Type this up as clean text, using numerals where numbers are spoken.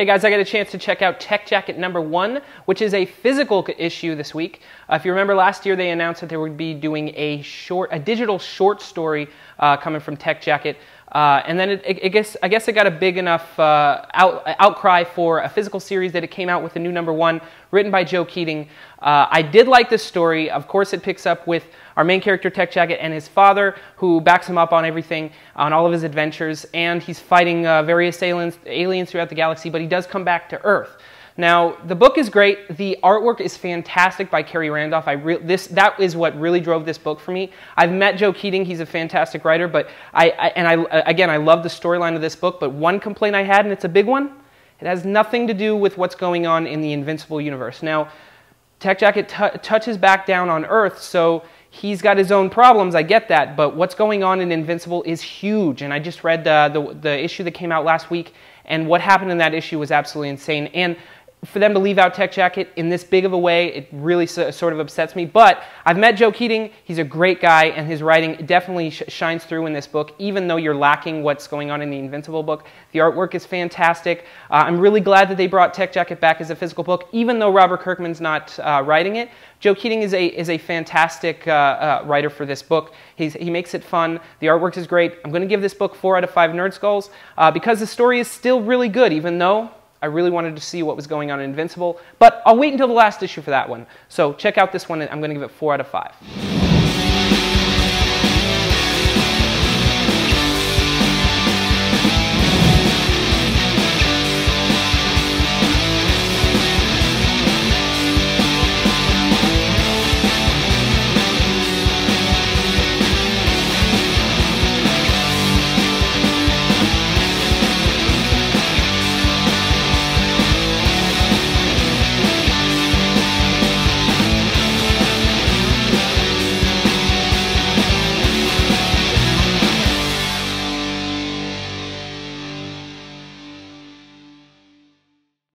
Hey guys, I got a chance to check out Tech Jacket #1, which is a physical issue this week. If you remember last year, they announced that they would be doing a digital short story coming from Tech Jacket. And then I guess it got a big enough outcry for a physical series that it came out with a new #1 written by Joe Keatinge. I did like this story. Of course, it picks up with our main character, Tech Jacket, and his father, who backs him up on everything, on all of his adventures, and he's fighting various aliens throughout the galaxy, but he does come back to Earth. Now, the book is great. The artwork is fantastic by Khary Randolph. That is what really drove this book for me. I've met Joe Keatinge. He's a fantastic writer, but I love the storyline of this book, but one complaint I had, and it's a big one, it has nothing to do with what's going on in the Invincible universe. Now, Tech Jacket touches back down on Earth, so he's got his own problems, I get that, but what's going on in Invincible is huge, and I just read the issue that came out last week, and what happened in that issue was absolutely insane, and for them to leave out Tech Jacket in this big of a way, it really sort of upsets me. But I've met Joe Keatinge. He's a great guy, and his writing definitely shines through in this book, even though you're lacking what's going on in the Invincible book. The artwork is fantastic. I'm really glad that they brought Tech Jacket back as a physical book, even though Robert Kirkman's not writing it. Joe Keatinge is a fantastic writer for this book. He makes it fun. The artwork is great. I'm going to give this book 4 out of 5 nerd skulls because the story is still really good, even though I really wanted to see what was going on in Invincible, but I'll wait until the last issue for that one. So check out this one, and I'm going to give it 4 out of 5.